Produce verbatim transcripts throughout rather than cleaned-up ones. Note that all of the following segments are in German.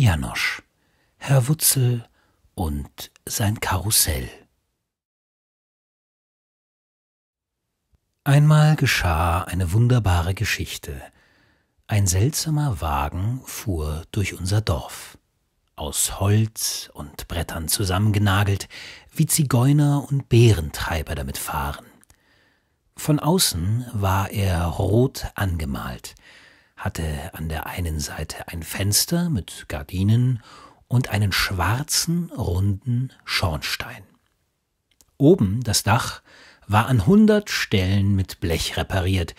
Janosch, Herr Wuzzel und sein Karussell. Einmal geschah eine wunderbare Geschichte. Ein seltsamer Wagen fuhr durch unser Dorf, aus Holz und Brettern zusammengenagelt, wie Zigeuner und Bärentreiber damit fahren. Von außen war er rot angemalt, hatte an der einen Seite ein Fenster mit Gardinen und einen schwarzen, runden Schornstein. Oben das Dach war an hundert Stellen mit Blech repariert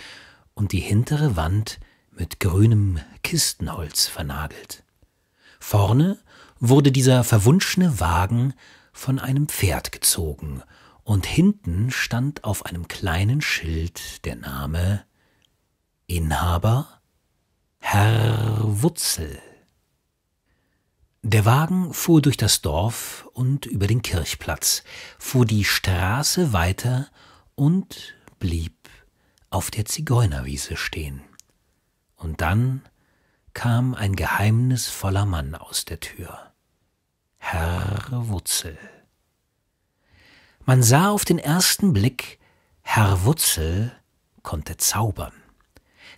und die hintere Wand mit grünem Kistenholz vernagelt. Vorne wurde dieser verwunschene Wagen von einem Pferd gezogen und hinten stand auf einem kleinen Schild der Name Inhaber Herr Wuzzel. Der Wagen fuhr durch das Dorf und über den Kirchplatz, fuhr die Straße weiter und blieb auf der Zigeunerwiese stehen. Und dann kam ein geheimnisvoller Mann aus der Tür, Herr Wuzzel. Man sah auf den ersten Blick, Herr Wuzzel konnte zaubern,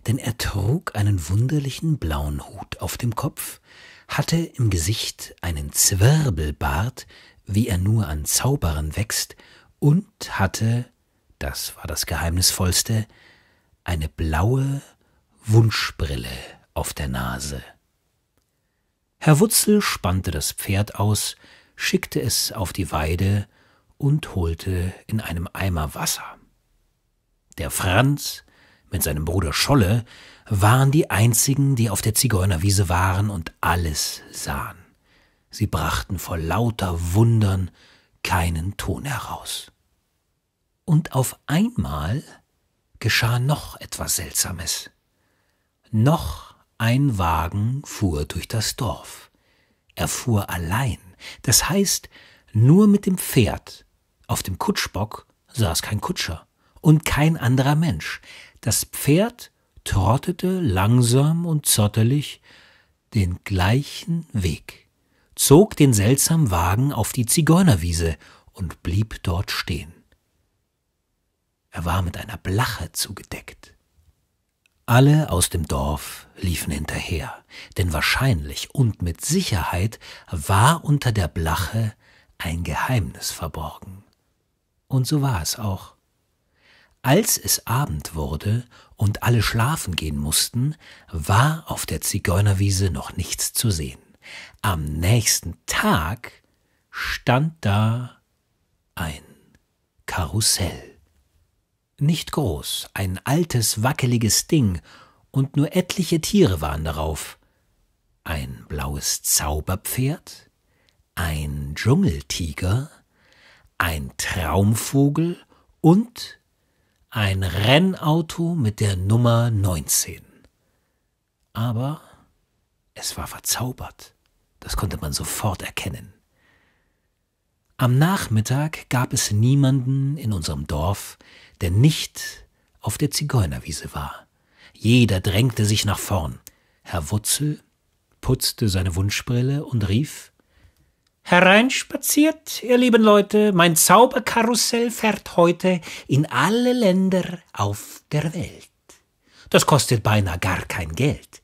denn er trug einen wunderlichen blauen Hut auf dem Kopf, hatte im Gesicht einen Zwirbelbart, wie er nur an Zauberern wächst, und hatte, das war das Geheimnisvollste, eine blaue Wunschbrille auf der Nase. Herr Wuzzel spannte das Pferd aus, schickte es auf die Weide und holte in einem Eimer Wasser. Der Franz mit seinem Bruder Scholle waren die einzigen, die auf der Zigeunerwiese waren und alles sahen. Sie brachten vor lauter Wundern keinen Ton heraus. Und auf einmal geschah noch etwas Seltsames. Noch ein Wagen fuhr durch das Dorf. Er fuhr allein, das heißt, nur mit dem Pferd. Auf dem Kutschbock saß kein Kutscher und kein anderer Mensch. Das Pferd trottete langsam und zottelig den gleichen Weg, zog den seltsamen Wagen auf die Zigeunerwiese und blieb dort stehen. Er war mit einer Blache zugedeckt. Alle aus dem Dorf liefen hinterher, denn wahrscheinlich und mit Sicherheit war unter der Blache ein Geheimnis verborgen. Und so war es auch. Als es Abend wurde und alle schlafen gehen mussten, war auf der Zigeunerwiese noch nichts zu sehen. Am nächsten Tag stand da ein Karussell. Nicht groß, ein altes, wackeliges Ding, und nur etliche Tiere waren darauf. Ein blaues Zauberpferd, ein Dschungeltiger, ein Traumvogel und ein Rennauto mit der Nummer neunzehn. Aber es war verzaubert, das konnte man sofort erkennen. Am Nachmittag gab es niemanden in unserem Dorf, der nicht auf der Zigeunerwiese war. Jeder drängte sich nach vorn. Herr Wuzzel putzte seine Wunschbrille und rief: »Hereinspaziert, ihr lieben Leute, mein Zauberkarussell fährt heute in alle Länder auf der Welt. Das kostet beinahe gar kein Geld.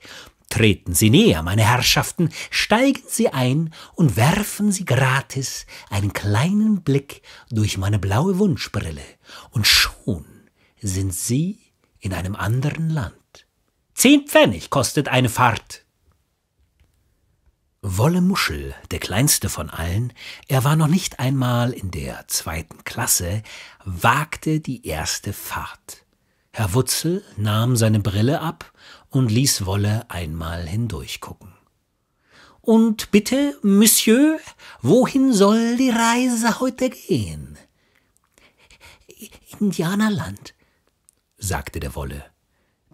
Treten Sie näher, meine Herrschaften, steigen Sie ein und werfen Sie gratis einen kleinen Blick durch meine blaue Wunschbrille, und schon sind Sie in einem anderen Land. Zehn Pfennig kostet eine Fahrt.« Wolle Muschel, der kleinste von allen, er war noch nicht einmal in der zweiten Klasse, wagte die erste Fahrt. Herr Wuzzel nahm seine Brille ab und ließ Wolle einmal hindurchgucken. »Und bitte, Monsieur, wohin soll die Reise heute gehen?« »Indianerland«, sagte der Wolle,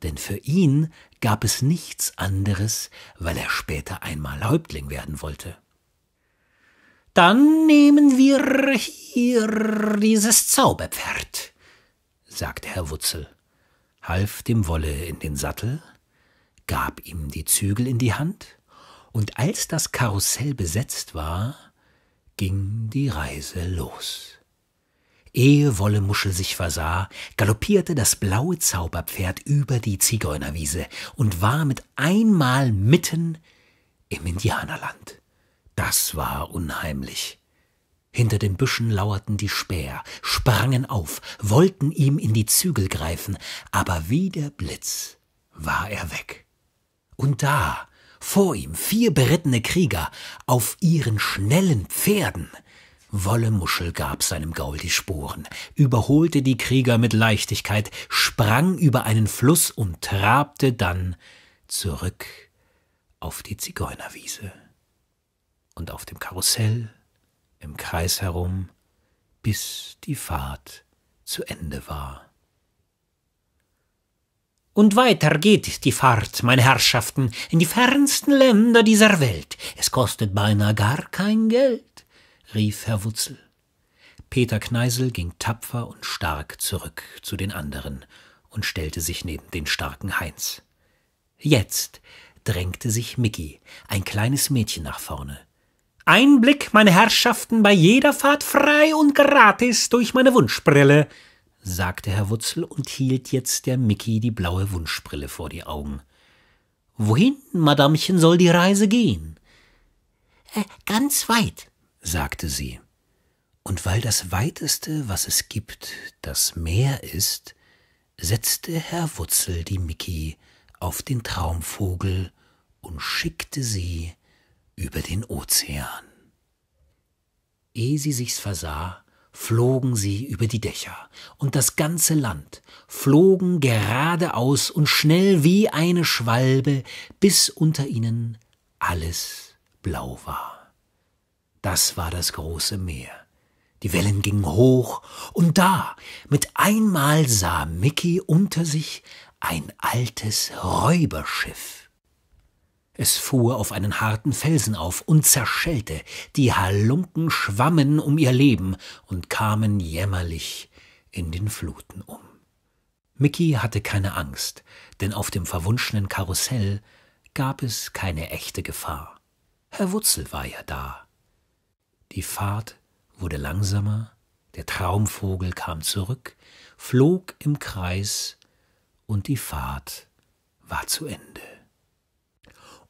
denn für ihn gab es nichts anderes, weil er später einmal Häuptling werden wollte. »Dann nehmen wir hier dieses Zauberpferd«, sagte Herr Wuzzel, half dem Wolle in den Sattel, gab ihm die Zügel in die Hand und als das Karussell besetzt war, ging die Reise los. Ehe Wolle Muschel sich versah, galoppierte das blaue Zauberpferd über die Zigeunerwiese und war mit einmal mitten im Indianerland. Das war unheimlich. Hinter den Büschen lauerten die Späher, sprangen auf, wollten ihm in die Zügel greifen, aber wie der Blitz war er weg. Und da, vor ihm, vier berittene Krieger auf ihren schnellen Pferden. Wolle Muschel gab seinem Gaul die Sporen, überholte die Krieger mit Leichtigkeit, sprang über einen Fluss und trabte dann zurück auf die Zigeunerwiese. Und auf dem Karussell im Kreis herum, bis die Fahrt zu Ende war. Und weiter geht die Fahrt, meine Herrschaften, in die fernsten Länder dieser Welt. Es kostet beinahe gar kein Geld, rief Herr Wuzzel. Peter Kneisel ging tapfer und stark zurück zu den anderen und stellte sich neben den starken Heinz. Jetzt drängte sich Micky, ein kleines Mädchen, nach vorne. »Ein Blick, meine Herrschaften, bei jeder Fahrt frei und gratis durch meine Wunschbrille«, sagte Herr Wuzzel und hielt jetzt der Micky die blaue Wunschbrille vor die Augen. »Wohin, Madamchen, soll die Reise gehen?« äh, »Ganz weit«, sagte sie. Und weil das Weiteste, was es gibt, das Meer ist, setzte Herr Wuzzel die Micky auf den Traumvogel und schickte sie über den Ozean. Ehe sie sich's versah, flogen sie über die Dächer und das ganze Land, flogen geradeaus und schnell wie eine Schwalbe, bis unter ihnen alles blau war. Das war das große Meer. Die Wellen gingen hoch, und da, mit einmal sah Micky unter sich ein altes Räuberschiff. Es fuhr auf einen harten Felsen auf und zerschellte. Die Halunken schwammen um ihr Leben und kamen jämmerlich in den Fluten um. Micky hatte keine Angst, denn auf dem verwunschenen Karussell gab es keine echte Gefahr. Herr Wuzzel war ja da. Die Fahrt wurde langsamer, der Traumvogel kam zurück, flog im Kreis und die Fahrt war zu Ende.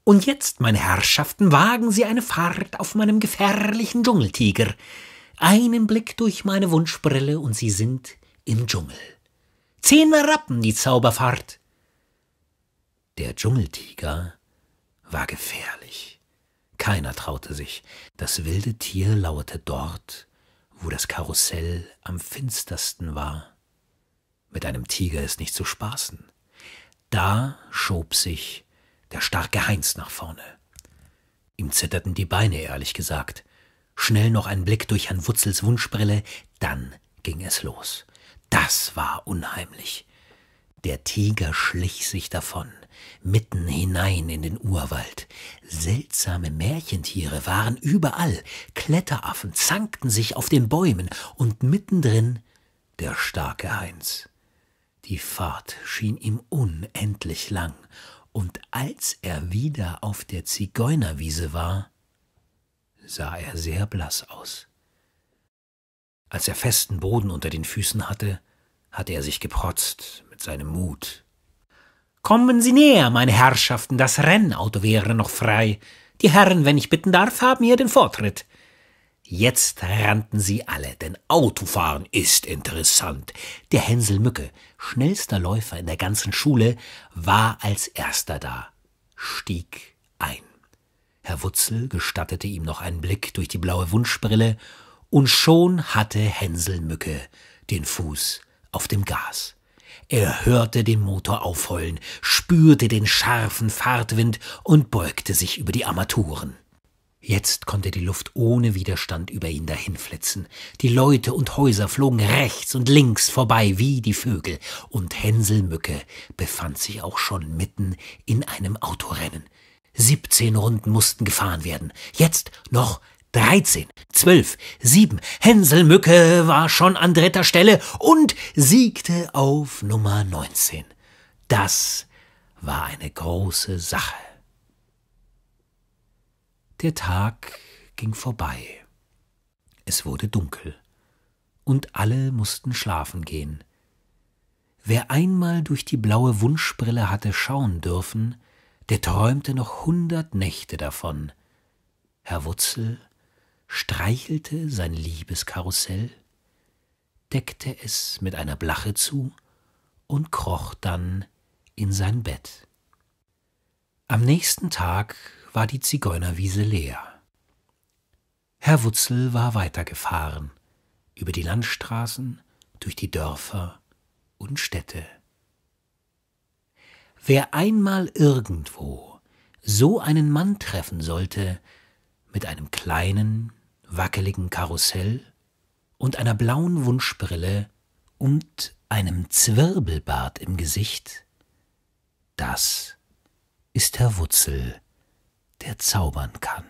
Und jetzt, meine Herrschaften, wagen Sie eine Fahrt auf meinem gefährlichen Dschungeltiger. Einen Blick durch meine Wunschbrille und Sie sind im Dschungel. Zehner Rappen die Zauberfahrt. Der Dschungeltiger war gefährlich. Keiner traute sich. Das wilde Tier lauerte dort, wo das Karussell am finstersten war. Mit einem Tiger ist nicht zu spaßen. Da schob sich der starke Heinz nach vorne. Ihm zitterten die Beine, ehrlich gesagt. Schnell noch ein Blick durch Herrn Wutzels Wunschbrille, dann ging es los. Das war unheimlich. Der Tiger schlich sich davon, mitten hinein in den Urwald. Seltsame Märchentiere waren überall. Kletteraffen zankten sich auf den Bäumen und mittendrin der starke Heinz. Die Fahrt schien ihm unendlich lang. Und als er wieder auf der Zigeunerwiese war, sah er sehr blass aus. Als er festen Boden unter den Füßen hatte, hatte er sich geprotzt mit seinem Mut. »Kommen Sie näher, meine Herrschaften, das Rennauto wäre noch frei. Die Herren, wenn ich bitten darf, haben hier den Vortritt.« Jetzt rannten sie alle, denn Autofahren ist interessant. Der Hänselmücke, schnellster Läufer in der ganzen Schule, war als erster da, stieg ein. Herr Wuzzel gestattete ihm noch einen Blick durch die blaue Wunschbrille und schon hatte Hänselmücke den Fuß auf dem Gas. Er hörte den Motor aufheulen, spürte den scharfen Fahrtwind und beugte sich über die Armaturen. Jetzt konnte die Luft ohne Widerstand über ihn dahinflitzen. Die Leute und Häuser flogen rechts und links vorbei wie die Vögel, und Hänselmücke befand sich auch schon mitten in einem Autorennen. siebzehn Runden mussten gefahren werden, jetzt noch dreizehn, zwölf, sieben. Hänselmücke war schon an dritter Stelle und siegte auf Nummer neunzehn. Das war eine große Sache. Der Tag ging vorbei. Es wurde dunkel und alle mussten schlafen gehen. Wer einmal durch die blaue Wunschbrille hatte schauen dürfen, der träumte noch hundert Nächte davon. Herr Wuzzel streichelte sein liebes Karussell, deckte es mit einer Blache zu und kroch dann in sein Bett. Am nächsten Tag war die Zigeunerwiese leer. Herr Wuzzel war weitergefahren, über die Landstraßen, durch die Dörfer und Städte. Wer einmal irgendwo so einen Mann treffen sollte, mit einem kleinen, wackeligen Karussell und einer blauen Wunschbrille und einem Zwirbelbart im Gesicht, das ist Herr Wuzzel, der zaubern kann.